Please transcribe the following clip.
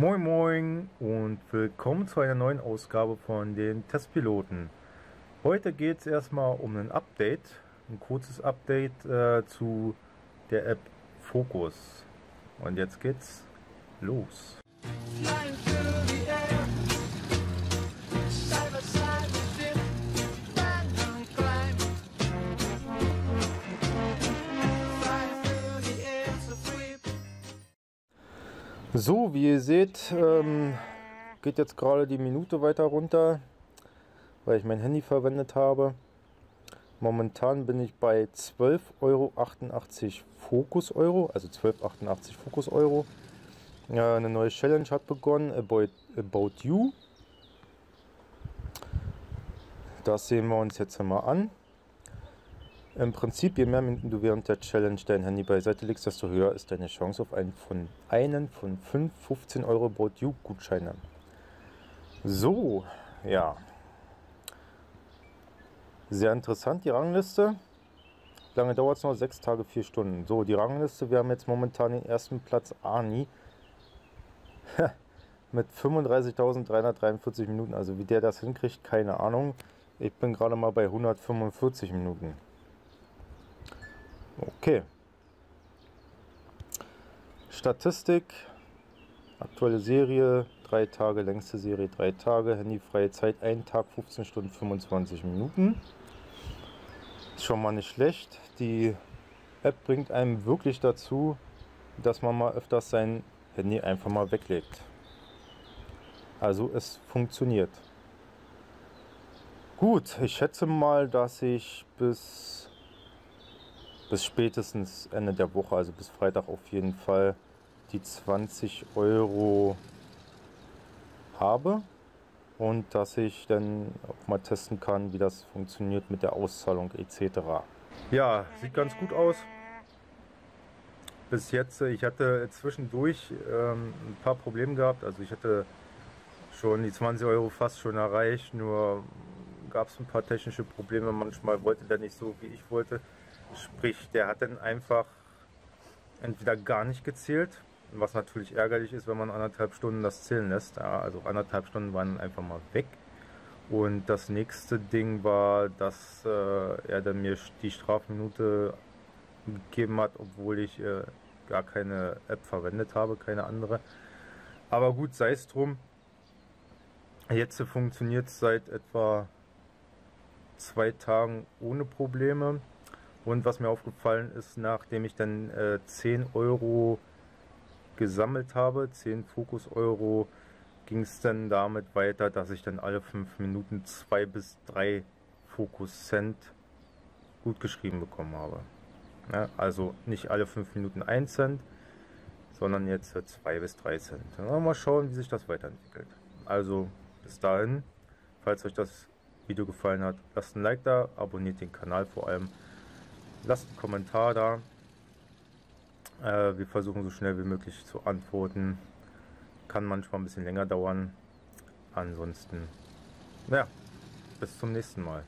Moin Moin und willkommen zu einer neuen Ausgabe von den Testpiloten. Heute geht es erstmal um ein Update, ein kurzes Update zu der App Focus. Und jetzt geht's los. So, wie ihr seht, geht jetzt gerade die Minute weiter runter, weil ich mein Handy verwendet habe. Momentan bin ich bei 12,88 € Focus Euro, also 12,88 € Focus Euro. Ja, eine neue Challenge hat begonnen, About You. Das sehen wir uns jetzt mal an. Im Prinzip, je mehr Minuten du während der Challenge dein Handy beiseite legst, desto höher ist deine Chance auf einen von 15 € About You Gutscheinen. So, ja. Sehr interessant, die Rangliste. Lange dauert es noch? 6 Tage, 4 Stunden. So, die Rangliste, wir haben jetzt momentan den ersten Platz Arni mit 35.343 Minuten. Also wie der das hinkriegt, keine Ahnung. Ich bin gerade mal bei 145 Minuten. Okay. Statistik. Aktuelle Serie 3 Tage, längste Serie 3 Tage, handyfreie Zeit 1 Tag 15 Stunden 25 Minuten. Ist schon mal nicht schlecht. Die App bringt einem wirklich dazu, dass man mal öfters sein Handy einfach mal weglegt. Also es funktioniert. Gut, ich schätze mal, dass ich bis spätestens Ende der Woche, also bis Freitag auf jeden Fall, die 20 € habe und dass ich dann auch mal testen kann, wie das funktioniert mit der Auszahlung etc. Ja, sieht ganz gut aus. Bis jetzt, ich hatte zwischendurch ein paar Probleme gehabt, also ich hatte schon die 20 € fast schon erreicht, nur gab es ein paar technische Probleme, manchmal wollte der nicht so, wie ich wollte. Sprich, der hat dann einfach entweder gar nicht gezählt, was natürlich ärgerlich ist, wenn man 1,5 Stunden das zählen lässt. Ja, also 1,5 Stunden waren einfach mal weg. Und das nächste Ding war, dass er dann mir die Strafminute gegeben hat, obwohl ich gar keine App verwendet habe, keine andere. Aber gut, sei es drum. Jetzt funktioniert es seit etwa 2 Tagen ohne Probleme. Und was mir aufgefallen ist, nachdem ich dann 10 € gesammelt habe, 10 Focus-Euro, ging es dann damit weiter, dass ich dann alle 5 Minuten 2 bis 3 Focus-Cent gut geschrieben bekommen habe. Ja, also nicht alle 5 Minuten 1 Cent, sondern jetzt 2 bis 3 Cent. Dann mal schauen, wie sich das weiterentwickelt. Also bis dahin, falls euch das Video gefallen hat, lasst ein Like da, abonniert den Kanal vor allem. Lasst einen Kommentar da. Wir versuchen so schnell wie möglich zu antworten. Kann manchmal ein bisschen länger dauern. Ansonsten, ja, bis zum nächsten Mal.